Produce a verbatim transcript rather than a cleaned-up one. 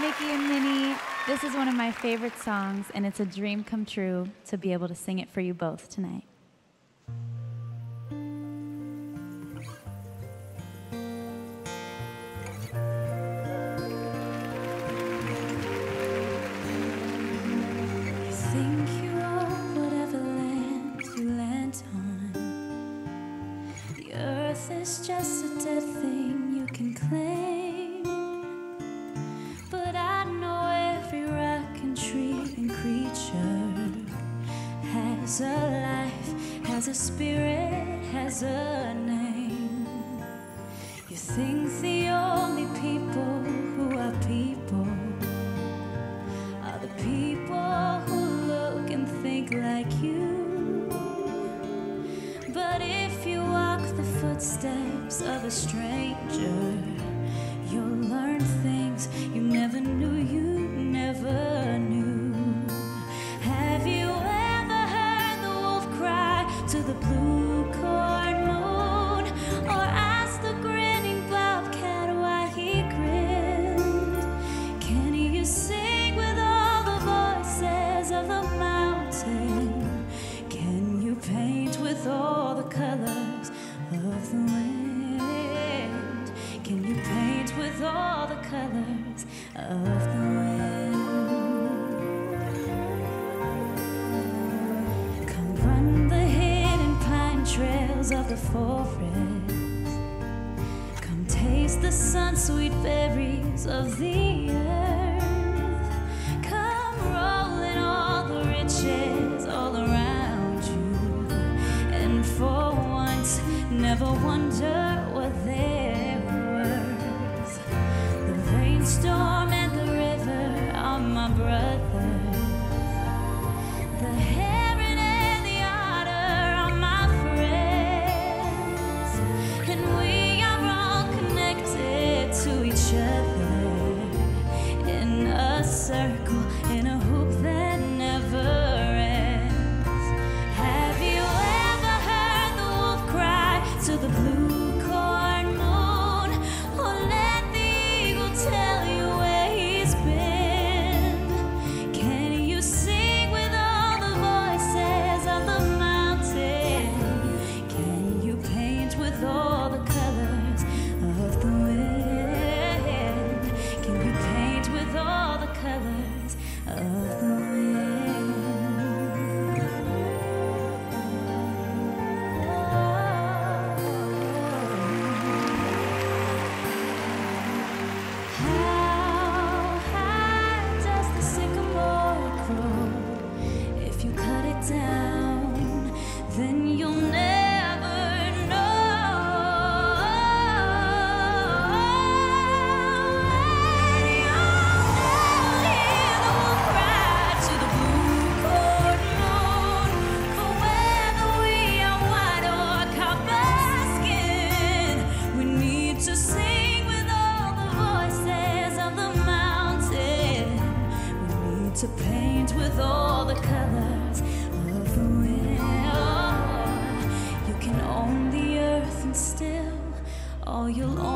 Mickey and Minnie. This is one of my favorite songs, and it's a dream come true to be able to sing it for you both tonight. It's just a dead thing you can claim, but I know every rock and tree and creature has a life, has a spirit, has a name. You think the only people who are people are the people who look and think like you, but if you are footsteps of a stranger, you'll learn things you never knew you never knew. Have you ever heard the wolf cry to the blue corn moon, or asked the grinning bobcat why he grinned? Can you sing with all the voices of the mountain? Can you paint with all the colors of the wind? Can you paint with all the colors of the wind? Come run the hidden pine trails of the forest. Come taste the sun-sweet berries of the earth. Come roll in all the riches all around you, and for once never wonder what they're worth. The rainstorm and the river are my brothers. The heron and the otter are my friends. And we are all connected to each other in a circle, in a hoop that never the blue corn moon, or let the eagle tell you where he's been. Can you sing with all the voices of the mountain? Can you paint with all the colors of the wind? Can you paint with all the colors of the wind? To paint with all the colors of the wind. You can own the earth and still all you'll own